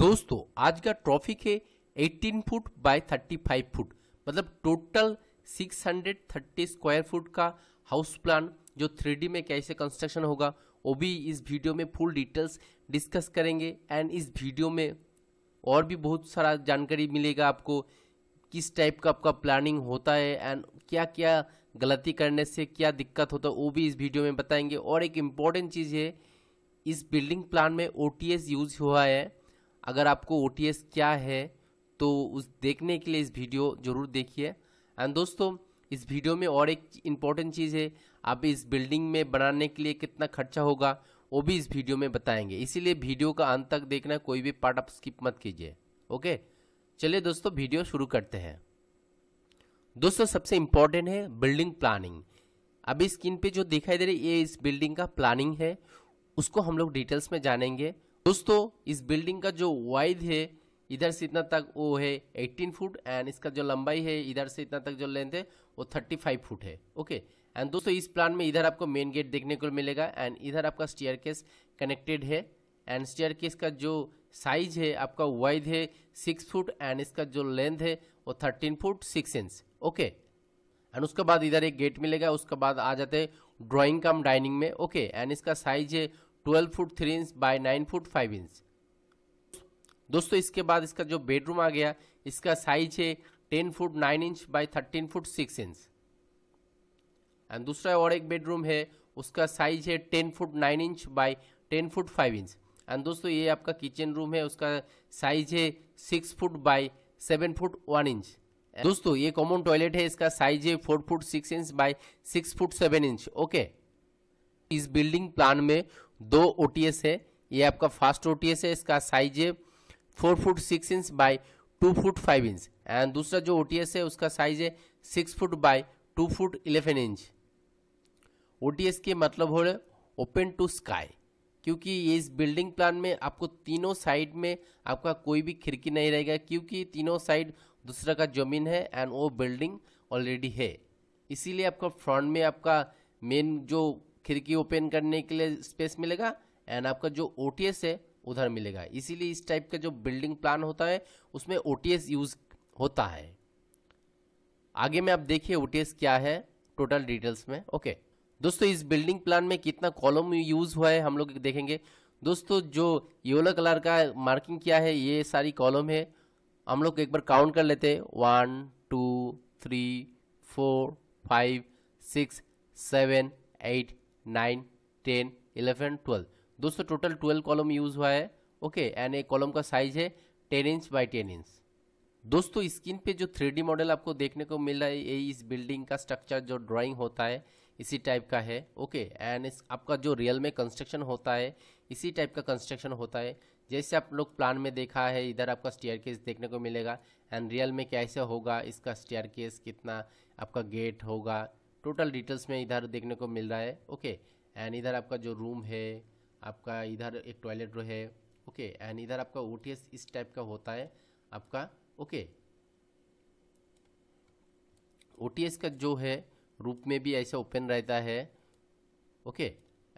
दोस्तों आज का ट्रॉफिक है 18 फुट बाय 35 फुट, मतलब टोटल 630 स्क्वायर फुट का हाउस प्लान जो 3D में कैसे कंस्ट्रक्शन होगा वो भी इस वीडियो में फुल डिटेल्स डिस्कस करेंगे। एंड इस वीडियो में और भी बहुत सारा जानकारी मिलेगा आपको, किस टाइप का आपका प्लानिंग होता है एंड क्या क्या गलती करने से क्या दिक्कत होता है वो भी इस वीडियो में बताएंगे। और एक इम्पॉर्टेंट चीज़ है, इस बिल्डिंग प्लान में OTS यूज हुआ है। अगर आपको OTS क्या है तो उस देखने के लिए इस वीडियो ज़रूर देखिए। एंड दोस्तों इस वीडियो में और एक इम्पॉर्टेंट चीज़ है, आप इस बिल्डिंग में बनाने के लिए कितना खर्चा होगा वो भी इस वीडियो में बताएंगे, इसीलिए वीडियो का अंत तक देखना, कोई भी पार्ट आप स्किप मत कीजिए। ओके चलिए दोस्तों वीडियो शुरू करते हैं। दोस्तों सबसे इम्पॉर्टेंट है बिल्डिंग प्लानिंग। अभी स्क्रीन पे जो दिखाई दे रही है ये इस बिल्डिंग का प्लानिंग है, उसको हम लोग डिटेल्स में जानेंगे। दोस्तों इस बिल्डिंग का जो वाइड है इधर से इतना तक वो है 18 फुट एंड इसका जो लंबाई है इधर से इतना तक जो लेंथ है वो 35 फुट है। ओके एंड दोस्तों इस प्लान में इधर आपको मेन गेट देखने को मिलेगा एंड इधर आपका स्टेयरकेस कनेक्टेड है एंड स्टेयरकेस का जो साइज है आपका वाइड है 6 फुट एंड इसका जो लेंथ है वो 13 फुट 6 इंच। ओके एंड उसके बाद इधर एक गेट मिलेगा, उसके बाद आ जाते हैं ड्राइंग कम डाइनिंग में। ओके एंड इसका साइज है 12 foot 3 inch by 9 foot 5 inch. दोस्तों इसके बाद इसका जो बेडरूम आ गया, इसका साइज है 10 foot 9 inch by 13 foot 6 inch. And दूसरा और एक बेडरूम है, उसका साइज है 10 foot 9 inch by 10 foot 5 inch. And दोस्तों ये आपका किचन रूम है, उसका साइज है 6 फुट बाय 7 फुट 1 इंच। दोस्तों ये कॉमन टॉयलेट है, इसका साइज है 4 foot 6 inch by 6 foot 7 inch. Okay इस बिल्डिंग प्लान में 2 OTS है। ये आपका फर्स्ट OTS है, इसका साइज है 4 foot 6 inch by 2 foot 5 inch. And दूसरा जो OTS है उसका साइज है 6 foot by 2 foot 11 inch. OTS के मतलब हो रहे ओपन टू स्काई, क्योंकि ये इस बिल्डिंग प्लान में आपको तीनों साइड में आपका कोई भी खिड़की नहीं रहेगा, क्योंकि तीनों साइड दूसरा का जमीन है एंड वो बिल्डिंग ऑलरेडी है, इसीलिए आपका फ्रंट में आपका मेन जो खिड़की ओपन करने के लिए स्पेस मिलेगा एंड आपका जो OTS है उधर मिलेगा। इसीलिए इस टाइप का जो बिल्डिंग प्लान होता है उसमें OTS यूज होता है। आगे में आप देखिए OTS क्या है टोटल डिटेल्स में। ओके दोस्तों इस बिल्डिंग प्लान में कितना कॉलम यूज हुआ है हम लोग देखेंगे। दोस्तों जो येलो कलर का मार्किंग किया है ये सारी कॉलम है, हम लोग एक बार काउंट कर लेते हैं 1 2 3 4 5 6 7 8 9 10 11 12। दोस्तों टोटल 12 कॉलम यूज हुआ है। ओके एंड एक कॉलम का साइज है 10 इंच बाय 10 इंच। दोस्तों स्क्रीन पे जो 3D मॉडल आपको देखने को मिल रहा है ये इस बिल्डिंग का स्ट्रक्चर जो ड्राइंग होता है इसी टाइप का है। ओके एंड आपका जो रियल में कंस्ट्रक्शन होता है इसी टाइप का कंस्ट्रक्शन होता है, जैसे आप लोग प्लान में देखा है। इधर आपका स्टेयरकेस देखने को मिलेगा एंड रियल में कैसे होगा, इसका स्टेयरकेस कितना आपका गेट होगा टोटल डिटेल्स में इधर देखने को मिल रहा है। ओके एंड इधर आपका जो रूम है, आपका इधर एक टॉयलेट रो है। ओके एंड इधर आपका OTS इस टाइप का होता है आपका। ओके OTS का जो है रूप में भी ऐसा ओपन रहता है। ओके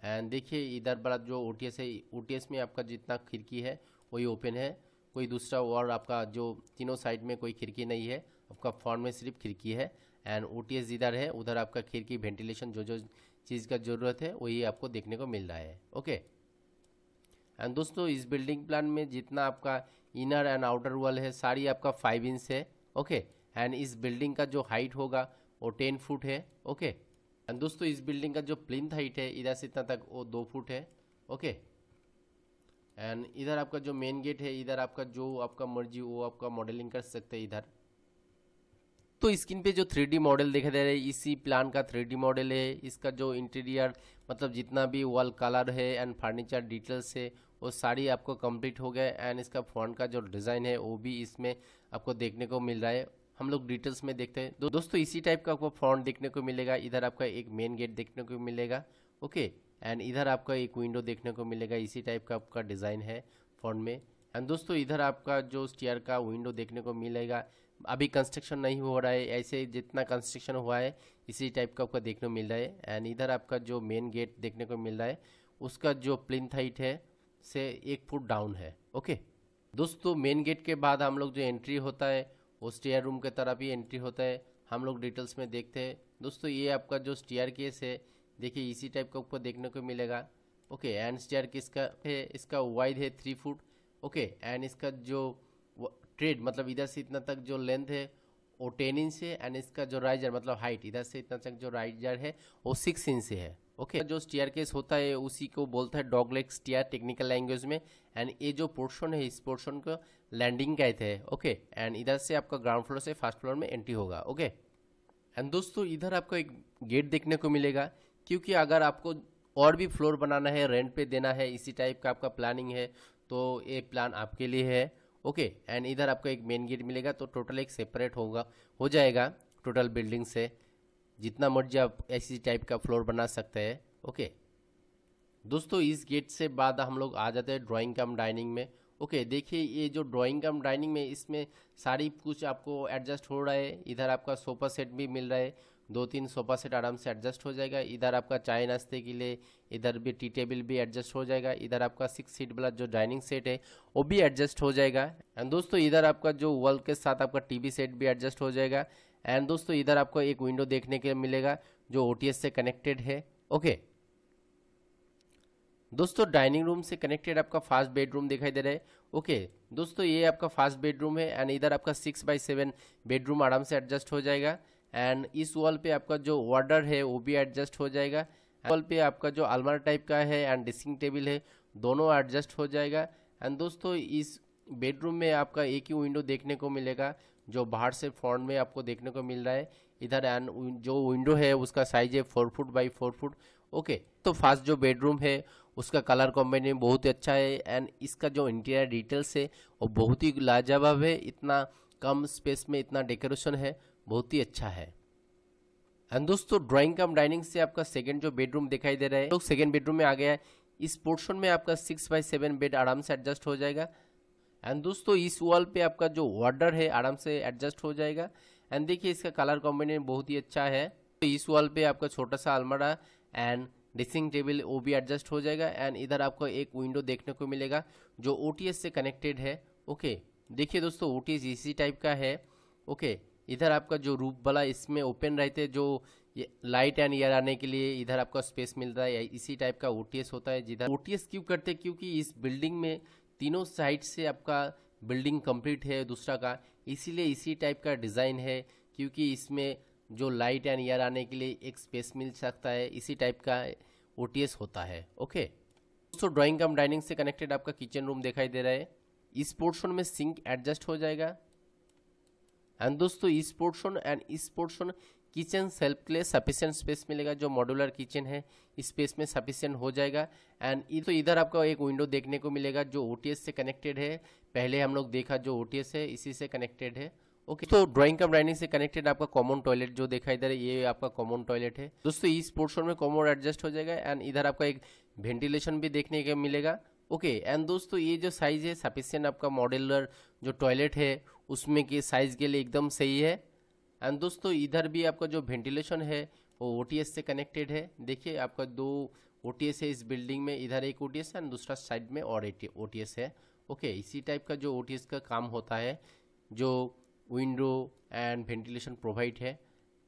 एंड देखिए इधर बड़ा जो OTS है, OTS में आपका जितना खिड़की है वही ओपन है, कोई दूसरा और आपका जो तीनों साइड में कोई खिड़की नहीं है, आपका फ्रंट में सिर्फ खिड़की है। एंड OTS जिधर है उधर आपका खिड़की वेंटिलेशन जो जो चीज़ का ज़रूरत है वही आपको देखने को मिल रहा है। ओके एंड दोस्तों इस बिल्डिंग प्लान में जितना आपका इनर एंड आउटर वॉल है सारी आपका 5 इंच है। ओके एंड इस बिल्डिंग का जो हाइट होगा वो 10 फुट है। ओके एंड दोस्तों इस बिल्डिंग का जो प्लिंथ हाइट है इधर से इतना तक वो 2 फुट है। ओके एंड इधर आपका जो मेन गेट है, इधर आपका जो आपका मर्जी वो आपका मॉडलिंग कर सकते हैं इधर। तो स्क्रीन पे जो 3D मॉडल देखा दे रहे हैं इसी प्लान का 3D मॉडल है। इसका जो इंटीरियर मतलब जितना भी वॉल कलर है एंड फर्नीचर डिटेल्स है वो सारी आपको कंप्लीट हो गया एंड इसका फ्रंट का जो डिज़ाइन है वो भी इसमें आपको देखने को मिल रहा है, हम लोग डिटेल्स में देखते हैं। दोस्तों इसी टाइप का आपको फ्रंट देखने को मिलेगा, इधर आपका एक मेन गेट देखने को मिलेगा। ओके एंड इधर आपका एक विंडो देखने को मिलेगा, इसी टाइप का आपका डिज़ाइन है फ्रंट में। एंड दोस्तों इधर आपका जो स्टेयर का विंडो देखने को मिलेगा, अभी कंस्ट्रक्शन नहीं हो रहा है, ऐसे जितना कंस्ट्रक्शन हुआ है इसी टाइप का आपको देखने को मिल रहा है। एंड इधर आपका जो मेन गेट देखने को मिल रहा है उसका जो प्लिंथ हाइट है से 1 फुट डाउन है। ओके दोस्तों मेन गेट के बाद हम लोग जो एंट्री होता है वो स्टेयर रूम के तरफ ही एंट्री होता है। हम लोग डिटेल्स में देखते हैं। दोस्तों ये आपका जो स्टेयर केस है देखिए इसी टाइप का ऊपर देखने को मिलेगा। ओके एंड स्टेयर किसका है, इसका वाइड है 3 फुट। ओके एंड इसका जो ट्रेड मतलब इधर से इतना तक जो लेंथ है वो 10 इंच है एंड इसका जो राइजर मतलब हाइट इधर से इतना तक जो राइजर है वो 6 इंच है। ओके जो स्टेयरकेस होता है उसी को बोलता है डॉगलेग स्टेयर टेक्निकल लैंग्वेज में। एंड ये जो पोर्शन है इस पोर्शन को लैंडिंग कहते हैं। ओके एंड इधर से आपका ग्राउंड फ्लोर से फर्स्ट फ्लोर में एंट्री होगा। ओके एंड दोस्तों इधर आपको एक गेट देखने को मिलेगा, क्योंकि अगर आपको और भी फ्लोर बनाना है, रेंट पे देना है, इसी टाइप का आपका प्लानिंग है तो ये प्लान आपके लिए है। ओके एंड इधर आपको एक मेन गेट मिलेगा तो टोटल एक सेपरेट होगा हो जाएगा टोटल बिल्डिंग से। जितना मर्जी आप ऐसी टाइप का फ्लोर बना सकते हैं। ओके दोस्तों इस गेट से बाद हम लोग आ जाते हैं ड्राइंग कम डाइनिंग में। ओके देखिए ये जो ड्राइंग कम डाइनिंग में इसमें सारी कुछ आपको एडजस्ट हो रहा है। इधर आपका सोफा सेट भी मिल रहा है, 2-3 सोफा सेट आराम से एडजस्ट हो जाएगा। इधर आपका चाय नाश्ते के लिए इधर भी टी टेबल भी एडजस्ट हो जाएगा। इधर आपका 6 सीट वाला जो डाइनिंग सेट है वो भी एडजस्ट हो जाएगा। एंड दोस्तों इधर आपका जो वॉल के साथ आपका टीवी सेट भी एडजस्ट हो जाएगा। एंड दोस्तों इधर आपको एक विंडो देखने के लिए मिलेगा जो ओटीएस से कनेक्टेड है। ओके दोस्तों डाइनिंग रूम से कनेक्टेड आपका फर्स्ट बेडरूम दिखाई दे रहा है। ओके दोस्तों ये आपका फर्स्ट बेडरूम है एंड इधर आपका 6x7 बेडरूम आराम से एडजस्ट हो जाएगा। एंड इस वॉल पे आपका जो वार्डर है वो भी एडजस्ट हो जाएगा। वॉल पे आपका जो अलमारी टाइप का है एंड ड्रेसिंग टेबल है दोनों एडजस्ट हो जाएगा। एंड दोस्तों इस बेडरूम में आपका एक ही विंडो देखने को मिलेगा जो बाहर से फ्रंट में आपको देखने को मिल रहा है इधर। एंड जो विंडो है उसका साइज है 4 फुट बाई 4 फुट। ओके तो फर्स्ट जो बेडरूम है उसका कलर कॉम्बिनेशन बहुत ही अच्छा है एंड इसका जो इंटीरियर डिटेल्स है वो बहुत ही लाजवाब है। इतना कम स्पेस में इतना डेकोरेशन है, बहुत ही अच्छा है। एंड दोस्तों ड्राइंग कम डाइनिंग से आपका सेकंड जो बेडरूम दिखाई दे रहा है, लोग सेकंड बेडरूम में आ गया है। इस पोर्शन में आपका 6x7 बेड आराम से एडजस्ट हो जाएगा। एंड दोस्तों इस वॉल पे आपका जो वार्डर है आराम से एडजस्ट हो जाएगा। एंड देखिए इसका कलर कॉम्बिनेशन बहुत ही अच्छा है। तो इस वॉल पे आपका छोटा सा अलमारा एंड ड्रेसिंग टेबल वो भी एडजस्ट हो जाएगा। एंड इधर आपको एक विंडो देखने को मिलेगा जो ओटीएस से कनेक्टेड है। ओके देखिए दोस्तों ओटीएस इसी टाइप का है। ओके इधर आपका जो रूफ वाला इसमें ओपन रहते जो ये लाइट एंड एयर आने के लिए इधर आपका स्पेस मिल रहा है। इसी टाइप का ओटीएस होता है। जिधर ओटीएस क्यों करते हैं, क्योंकि इस बिल्डिंग में तीनों साइड से आपका बिल्डिंग कंप्लीट है दूसरा का, इसीलिए इसी टाइप का डिज़ाइन है। क्योंकि इसमें जो लाइट एंड एयर आने के लिए एक स्पेस मिल सकता है, इसी टाइप का ओटीएस होता है। ओके दोस्तों ड्राइंग कम डाइनिंग से कनेक्टेड आपका किचन रूम दिखाई दे रहा है। इस पोर्शन में सिंक एडजस्ट हो जाएगा। एंड दोस्तों इस पोर्शन किचन सेल्फ के लिए सफिशिएंट स्पेस मिलेगा। जो मॉड्यूलर किचन है इस स्पेस में सफिशिएंट हो जाएगा। एंड तो इधर आपका एक विंडो देखने को मिलेगा जो ओटीएस से कनेक्टेड है। पहले हम लोग देखा जो ओटीएस है इसी से कनेक्टेड है। ओके तो ड्राइंग कम डाइनिंग से कनेक्टेड आपका कॉमन टॉयलेट जो दिखाई दे रहा है ये आपका कॉमन टॉयलेट है। दोस्तों इस पोर्शन में कॉमन एडजस्ट हो जाएगा। एंड इधर आपका एक वेंटिलेशन भी देखने को मिलेगा। ओके एंड दोस्तों ये जो साइज है सफिशिएंट आपका मॉड्यूलर जो टॉयलेट है उसमें के साइज के लिए एकदम सही है। एंड दोस्तों इधर भी आपका जो वेंटिलेशन है वो ओटीएस से कनेक्टेड है। देखिए आपका 2 ओटीएस है इस बिल्डिंग में, इधर एक ओटीएस है एंड दूसरा साइड में और ओटीएस है। ओके इसी टाइप का जो ओटीएस का काम होता है जो विंडो एंड वेंटिलेशन प्रोवाइड है।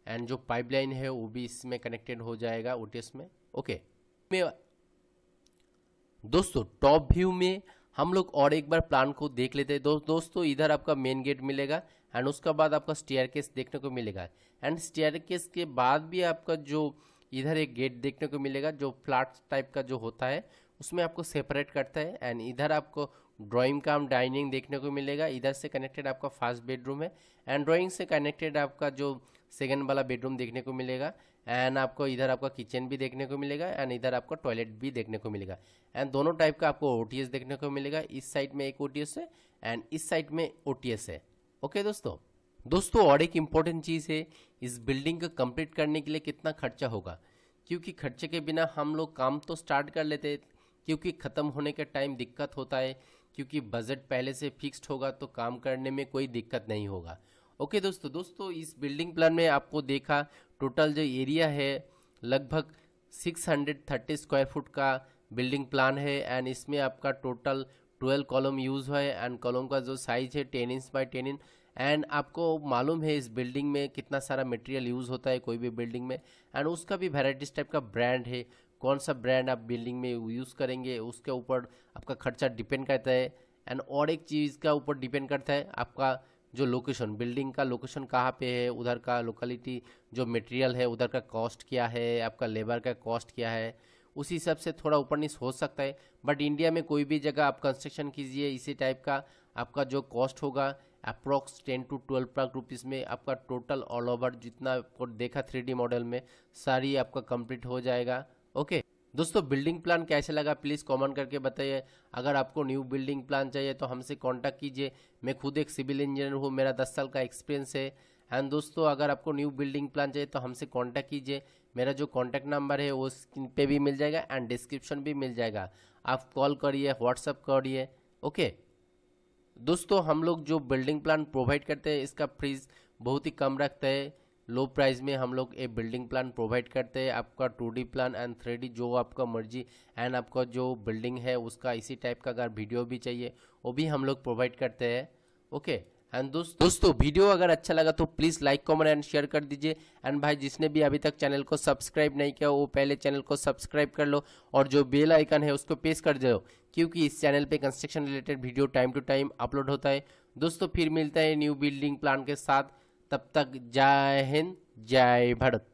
एंड जो पाइपलाइन है वो भी इसमें कनेक्टेड हो जाएगा ओटीएस में। ओके दोस्तों टॉप व्यू में हम लोग और एक बार प्लान को देख लेते हैं। दोस्तों इधर आपका मेन गेट मिलेगा एंड उसके बाद आपका स्टेयरकेस देखने को मिलेगा। एंड स्टेयरकेस के बाद भी आपका जो इधर एक गेट देखने को मिलेगा जो फ्लैट टाइप का जो होता है उसमें आपको सेपरेट करता है। एंड इधर आपको ड्राइंग कम डाइनिंग देखने को मिलेगा। इधर से कनेक्टेड आपका फर्स्ट बेडरूम है एंड ड्राइंग से कनेक्टेड आपका जो सेकेंड वाला बेडरूम देखने को मिलेगा। एंड आपको इधर आपका किचन भी देखने को मिलेगा एंड इधर आपका टॉयलेट भी देखने को मिलेगा। एंड दोनों टाइप का आपको ओटीएस देखने को मिलेगा। इस साइड में एक ओटीएस है एंड इस साइड में ओटीएस है। ओके दोस्तों और एक इम्पॉर्टेंट चीज़ है, इस बिल्डिंग को कंप्लीट करने के लिए कितना खर्चा होगा, क्योंकि खर्चे के बिना हम लोग काम तो स्टार्ट कर लेते हैं, क्योंकि ख़त्म होने के टाइम दिक्कत होता है। क्योंकि बजट पहले से फिक्स्ड होगा तो काम करने में कोई दिक्कत नहीं होगा। ओके दोस्तों इस बिल्डिंग प्लान में आपको देखा टोटल जो एरिया है लगभग 630 स्क्वायर फुट का बिल्डिंग प्लान है। एंड इसमें आपका टोटल 12 कॉलम यूज़ है एंड कॉलम का जो साइज़ है 10 इंच बाई 10 इंच। एंड आपको मालूम है इस बिल्डिंग में कितना सारा मटेरियल यूज़ होता है कोई भी बिल्डिंग में, एंड उसका भी वेराइटीज टाइप का ब्रांड है, कौन सा ब्रांड आप बिल्डिंग में यूज़ करेंगे उसके ऊपर आपका खर्चा डिपेंड करता है। एंड और एक चीज़ का ऊपर डिपेंड करता है आपका जो लोकेशन, बिल्डिंग का लोकेशन कहाँ पे है, उधर का लोकेलिटी, जो मटेरियल है उधर का कॉस्ट क्या है, आपका लेबर का कॉस्ट क्या है, उसी हिसाब से थोड़ा ऊपर नीचे हो सकता है। बट इंडिया में कोई भी जगह आप कंस्ट्रक्शन कीजिए इसी टाइप का आपका जो कॉस्ट होगा अप्रॉक्स 10 to 12 लाख रुपीज़ में आपका टोटल ऑल ओवर जितना आपको देखा 3D मॉडल में सारी आपका कंप्लीट हो जाएगा। ओके दोस्तों, बिल्डिंग प्लान कैसे लगा प्लीज़ कमेंट करके बताइए। अगर आपको न्यू बिल्डिंग प्लान चाहिए तो हमसे कांटेक्ट कीजिए। मैं खुद एक सिविल इंजीनियर हूँ, मेरा 10 साल का एक्सपीरियंस है। एंड दोस्तों, अगर आपको न्यू बिल्डिंग प्लान चाहिए तो हमसे कांटेक्ट कीजिए। मेरा जो कांटेक्ट नंबर है वो स्क्रीन पे भी मिल जाएगा एंड डिस्क्रिप्शन भी मिल जाएगा, आप कॉल करिए, व्हाट्सअप करिए। ओके दोस्तों, हम लोग जो बिल्डिंग प्लान प्रोवाइड करते हैं इसका फीस बहुत ही कम रखते हैं, लो प्राइस में हम लोग ये बिल्डिंग प्लान प्रोवाइड करते हैं। आपका 2D प्लान एंड 3D जो आपका मर्जी एंड आपका जो बिल्डिंग है उसका इसी टाइप का अगर वीडियो भी चाहिए वो भी हम लोग प्रोवाइड करते हैं। ओके एंड दोस्तों वीडियो अगर अच्छा लगा तो please like comment and share कर दीजिए। एंड भाई जिसने भी अभी तक चैनल को सब्सक्राइब नहीं किया वो पहले चैनल को सब्सक्राइब कर लो और जो बेल आइकन है उसको प्रेस कर दो, क्योंकि इस चैनल पे construction related video time to time upload होता है। दोस्तों फिर मिलता है न्यू बिल्डिंग प्लान के साथ, तब तक जय हिंद जय भारत।